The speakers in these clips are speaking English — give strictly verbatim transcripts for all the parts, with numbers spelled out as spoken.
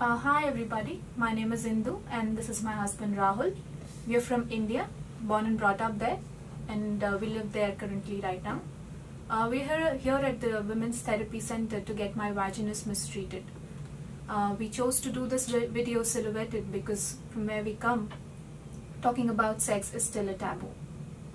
Uh, hi everybody, my name is Indu and this is my husband Rahul. We are from India, born and brought up there, and uh, we live there currently right now. Uh, we are here at the Women's Therapy Center to get my vaginismus treated. Uh, we chose to do this video silhouetted because from where we come, talking about sex is still a taboo.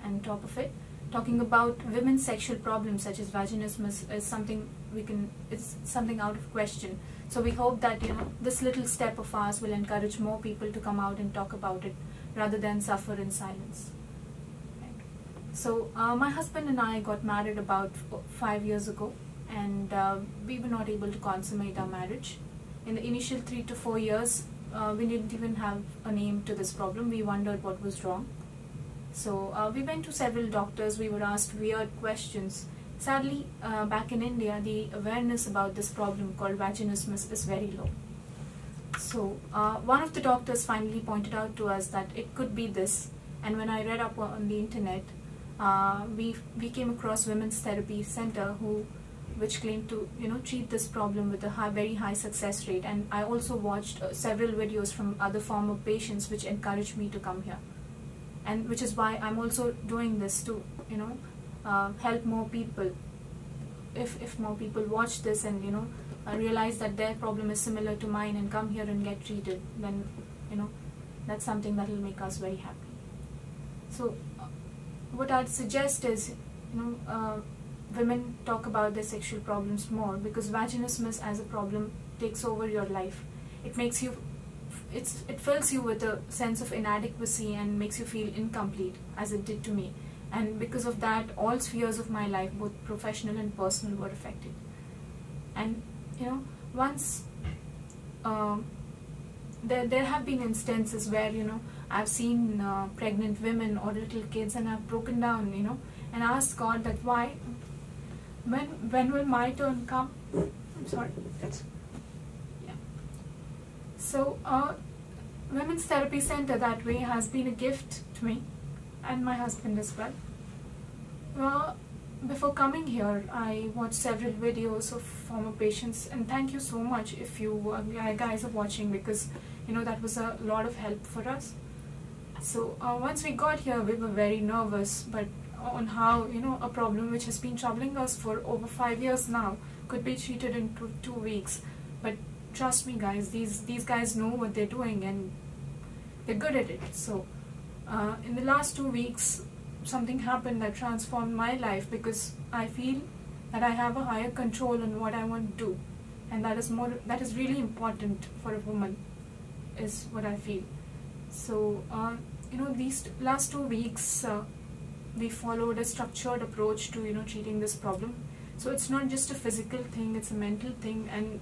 And on top of it, talking about women's sexual problems such as vaginismus is something we can, it's something out of question. So we hope that, you know, this little step of ours will encourage more people to come out and talk about it rather than suffer in silence. Right. So uh, my husband and I got married about five years ago, and uh, we were not able to consummate our marriage. In the initial three to four years, uh, we didn't even have a name to this problem. We wondered what was wrong. So uh, we went to several doctors, we were asked weird questions. Sadly, uh, back in India, the awareness about this problem called vaginismus is very low. So uh, one of the doctors finally pointed out to us that it could be this, and when I read up on the internet, uh, we, we came across Women's Therapy Center, who, which claimed to, you know, treat this problem with a high, very high success rate, and I also watched uh, several videos from other former patients which encouraged me to come here, and which is why I'm also doing this to, you know, Uh, help more people. If, if more people watch this and, you know, uh, realize that their problem is similar to mine and come here and get treated, then, you know, that's something that will make us very happy. So uh, what I'd suggest is, you know, uh, women talk about their sexual problems more, because vaginismus as a problem takes over your life. It makes you, it's, it fills you with a sense of inadequacy and makes you feel incomplete, as it did to me. And because of that, all spheres of my life, both professional and personal, were affected. And, you know, once uh, there, there have been instances where, you know, I've seen uh, pregnant women or little kids, and I've broken down, you know, and asked God that why, when, when will my turn come? I'm sorry. That's, yeah. So, uh, Women's Therapy Center that way has been a gift to me. And my husband as well. Well, before coming here, I watched several videos of former patients, and thank you so much if you uh, guys are watching, because, you know, that was a lot of help for us. So uh, once we got here, we were very nervous, but on how, you know, a problem which has been troubling us for over five years now could be treated in two, two weeks. But trust me, guys, these these guys know what they're doing, and they're good at it. So. Uh, in the last two weeks, something happened that transformed my life, because I feel that I have a higher control on what I want to do, and that is more that is really important for a woman, is what I feel. So uh, you know, these last two weeks uh, we followed a structured approach to, you know, treating this problem. So it's not just a physical thing, it's a mental thing, and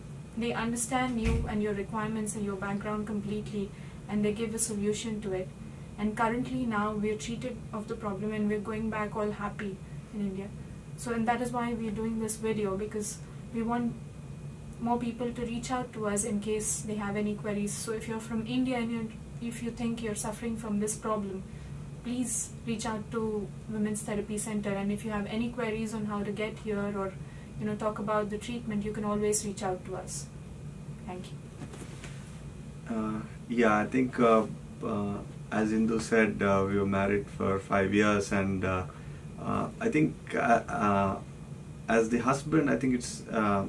they understand you and your requirements and your background completely, and they give a solution to it. And currently now we are treated of the problem, and we are going back all happy in India. So, and that is why we are doing this video, because we want more people to reach out to us in case they have any queries. So if you're from India and you're, if you think you're suffering from this problem, please reach out to Women's Therapy Center. And if you have any queries on how to get here, or, you know, talk about the treatment, you can always reach out to us. Thank you. Uh, yeah, I think... Uh, uh As Indu said, uh, we were married for five years, and uh, uh, I think uh, uh, as the husband, I think it's, uh,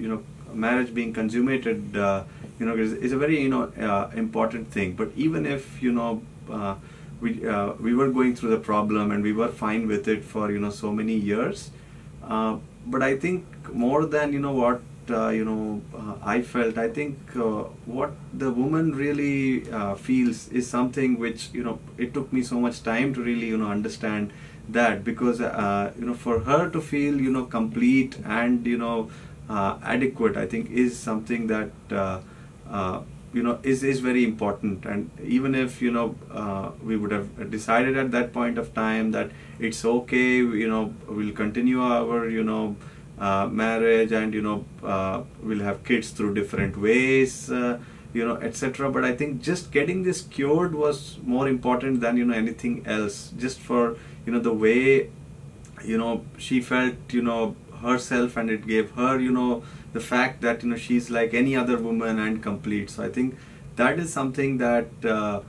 you know, marriage being consummated, uh, you know, is, is a very, you know, uh, important thing. But even if, you know, uh, we, uh, we were going through the problem and we were fine with it for, you know, so many years, uh, but I think more than, you know, what Uh, you know, uh, I felt, I think uh, what the woman really uh, feels is something which, you know, it took me so much time to really, you know, understand that, because, uh, you know, for her to feel, you know, complete and, you know, uh, adequate, I think is something that, uh, uh, you know, is, is very important. And even if, you know, uh, we would have decided at that point of time that it's okay, you know, we'll continue our, you know, Uh, marriage, and, you know, uh, we'll have kids through different ways, uh, you know, et cetera. But I think just getting this cured was more important than, you know, anything else, just for, you know, the way, you know, she felt, you know, herself, and it gave her, you know, the fact that, you know, she's like any other woman and complete. So I think that is something that uh,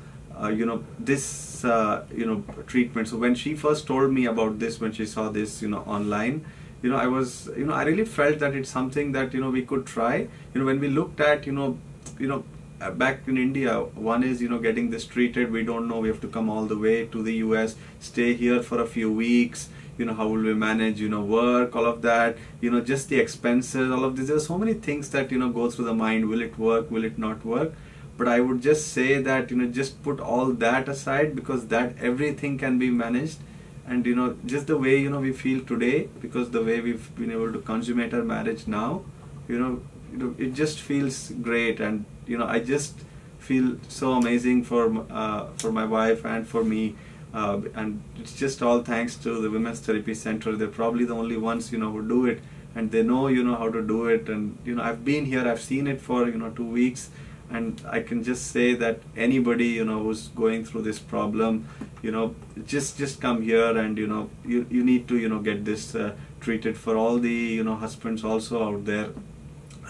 uh, you know, this uh, you know, treatment. So when she first told me about this, when she saw this, you know, online, you know, I was, you know, I really felt that it's something that, you know, we could try. You know, when we looked at, you know, you know, back in India, one is, you know, getting this treated, we don't know, we have to come all the way to the U S, stay here for a few weeks, you know, how will we manage, you know, work, all of that, you know, just the expenses, all of this. There are so many things that, you know, go through the mind, will it work, will it not work? But I would just say that, you know, just put all that aside, because that everything can be managed. And, you know, just the way, you know, we feel today, because the way we've been able to consummate our marriage now, you know, you know, it just feels great. And, you know, I just feel so amazing for uh, for my wife and for me, uh, and it's just all thanks to the Women's Therapy Center. They're probably the only ones, you know, who do it, and they know, you know, how to do it. And, you know, I've been here, I've seen it for, you know, two weeks, and I can just say that anybody, you know, who's going through this problem, you know, just just come here, and, you know, you you need to, you know, get this uh, treated. For all the, you know, husbands also out there,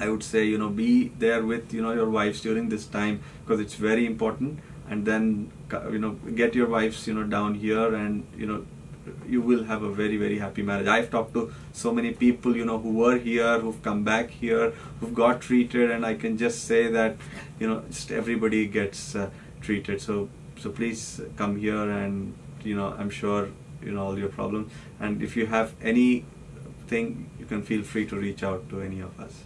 I would say, you know, be there with, you know, your wives during this time, because it's very important. And then, you know, get your wives, you know, down here, and, you know, you will have a very, very happy marriage. I've talked to so many people, you know, who were here, who've come back here, who've got treated, and I can just say that, you know, just everybody gets uh, treated. So, so please come here, and, you know, I'm sure, you know, all your problems. And if you have anything, you can feel free to reach out to any of us.